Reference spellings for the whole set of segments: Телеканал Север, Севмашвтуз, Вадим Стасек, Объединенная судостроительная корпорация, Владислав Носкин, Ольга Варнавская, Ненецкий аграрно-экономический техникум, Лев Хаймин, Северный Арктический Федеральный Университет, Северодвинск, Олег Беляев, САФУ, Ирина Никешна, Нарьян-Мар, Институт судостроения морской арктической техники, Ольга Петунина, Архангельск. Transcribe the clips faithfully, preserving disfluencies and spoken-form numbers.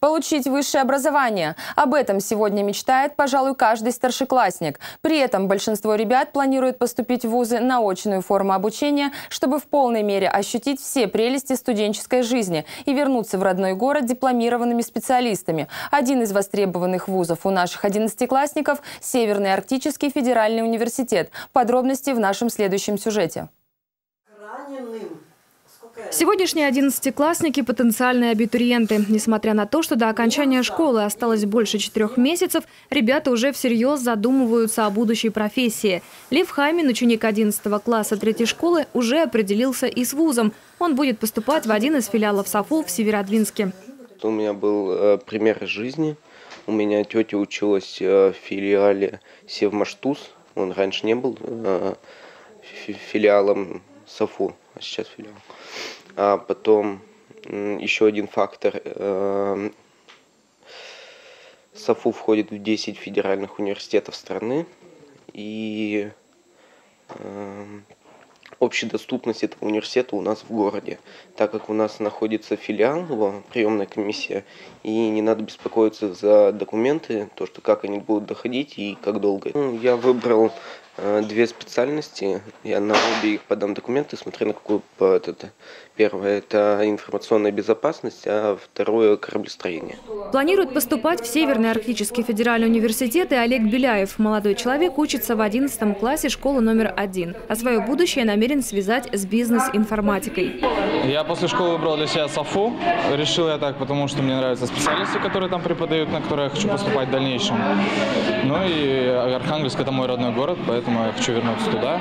Получить высшее образование. Об этом сегодня мечтает, пожалуй, каждый старшеклассник. При этом большинство ребят планирует поступить в вузы на очную форму обучения, чтобы в полной мере ощутить все прелести студенческой жизни и вернуться в родной город дипломированными специалистами. Один из востребованных вузов у наших одиннадцатиклассников – Северный Арктический Федеральный университет. Подробности в нашем следующем сюжете. Сегодняшние одиннадцатиклассники – потенциальные абитуриенты. Несмотря на то, что до окончания школы осталось больше четырех месяцев, ребята уже всерьез задумываются о будущей профессии. Лев Хаймин, ученик одиннадцатого класса третьей школы, уже определился и с вузом. Он будет поступать в один из филиалов САФУ в Северодвинске. У меня был пример жизни. У меня тетя училась в филиале Севмашвтуз. Он раньше не был филиалом САФУ, а сейчас филиал. А потом еще один фактор. САФУ входит в десять федеральных университетов страны. И общая доступность этого университета у нас в городе. Так как у нас находится филиал, его приемная комиссия, и не надо беспокоиться за документы, то, что как они будут доходить и как долго. Ну, я выбрал две специальности, я на обе их подам документы, смотря на какую. Это, первое – это информационная безопасность, а второе – кораблестроение. Планирует поступать в Северный Арктический Федеральный университет и Олег Беляев. Молодой человек учится в одиннадцатом классе школы номер один, а свое будущее намерен связать с бизнес-информатикой. Я после школы выбрал для себя САФУ. Решил я так, потому что мне нравятся специалисты, которые там преподают, на которые я хочу поступать в дальнейшем. Ну и Архангельск – это мой родной город, поэтому Поэтому я хочу вернуться туда.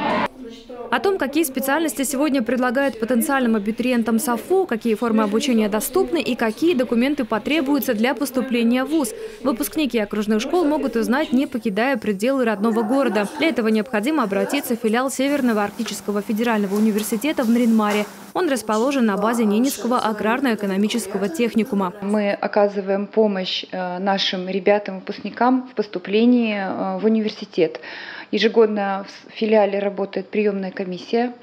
О том, какие специальности сегодня предлагают потенциальным абитуриентам САФУ, какие формы обучения доступны и какие документы потребуются для поступления в вуз, выпускники окружных школ могут узнать, не покидая пределы родного города. Для этого необходимо обратиться в филиал Северного Арктического Федерального университета в Нарьян-Маре. Он расположен на базе Ненецкого аграрно-экономического техникума. Мы оказываем помощь нашим ребятам-выпускникам в поступлении в университет. Ежегодно в филиале работает приемная комиссия.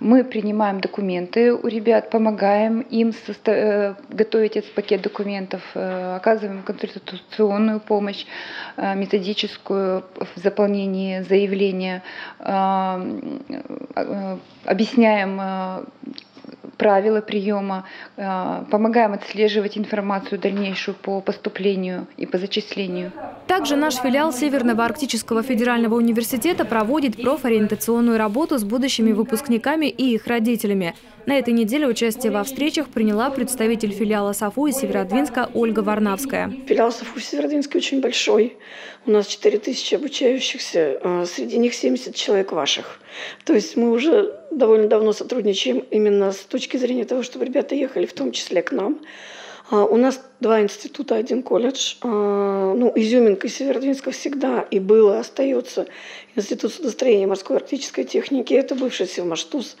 Мы принимаем документы у ребят, помогаем им готовить этот пакет документов, оказываем консультационную помощь, методическую в заполнении заявления, объясняем правила приема, помогаем отслеживать информацию дальнейшую по поступлению и по зачислению. Также наш филиал Северного Арктического Федерального университета проводит профориентационную работу с будущими выпускниками и их родителями. На этой неделе участие во встречах приняла представитель филиала САФУ из Северодвинска Ольга Варнавская. Филиал САФУ в Северодвинске очень большой. У нас четыре тысячи обучающихся, среди них семьдесят человек ваших. То есть мы уже довольно давно сотрудничаем именно с точки зрения того, чтобы ребята ехали в том числе к нам. У нас два института, один колледж. Ну, изюминкой Северодвинска всегда и было, остается Институт судостроения морской арктической техники. Это бывший Севмашвтуз.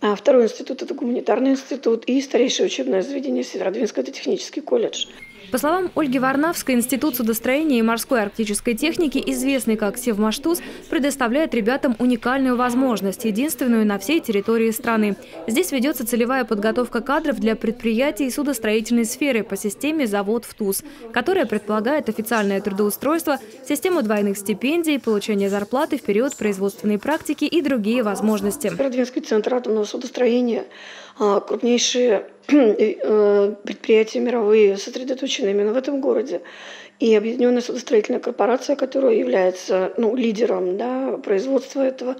А второй институт – это гуманитарный институт. И старейшее учебное заведение Северодвинска – это технический колледж. По словам Ольги Варнавской, Институт судостроения и морской арктической техники, известный как Севмашвтуз, предоставляет ребятам уникальную возможность, единственную на всей территории страны. Здесь ведется целевая подготовка кадров для предприятий судостроительной сферы по системе «Завод в ТУЗ», которая предполагает официальное трудоустройство, систему двойных стипендий, получение зарплаты в период производственной практики и другие возможности. Северодвинский центр атомного судостроения – крупнейшие предприятия мировые сосредоточены именно в этом городе. И Объединенная судостроительная корпорация, которая является ну, лидером да, производства этого,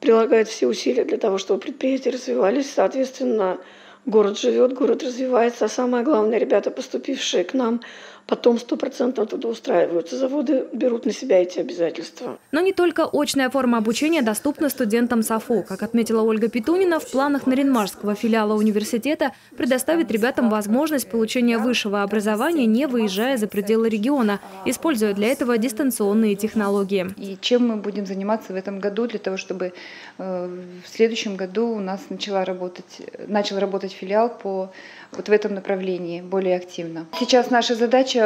прилагает все усилия для того, чтобы предприятия развивались. Соответственно, город живет, город развивается. А самое главное, ребята, поступившие к нам, потом стопроцентно трудоустраиваются. Заводы берут на себя эти обязательства. Но не только очная форма обучения доступна студентам САФУ. Как отметила Ольга Петунина, в планах Нарьян-Марского филиала университета предоставить ребятам возможность получения высшего образования, не выезжая за пределы региона, используя для этого дистанционные технологии. И чем мы будем заниматься в этом году, для того, чтобы в следующем году у нас начала работать, начал работать филиал по, вот в этом направлении более активно. Сейчас наша задача –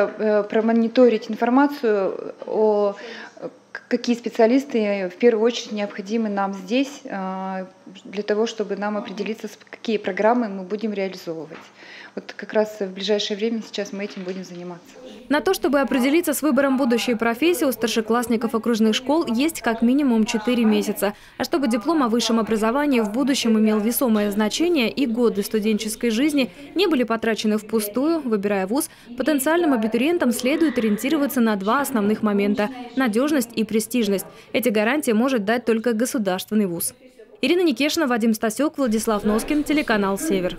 промониторить информацию о какие специалисты в первую очередь необходимы нам здесь, для того, чтобы нам определиться, какие программы мы будем реализовывать. Вот как раз в ближайшее время сейчас мы этим будем заниматься. На то, чтобы определиться с выбором будущей профессии, у старшеклассников окружных школ есть как минимум четыре месяца. А чтобы диплом о высшем образовании в будущем имел весомое значение и годы студенческой жизни не были потрачены впустую, выбирая вуз, потенциальным абитуриентам следует ориентироваться на два основных момента – надежность и престижность. Эти гарантии может дать только государственный вуз. Ирина Никешна, Вадим Стасек, Владислав Носкин, телеканал «Север».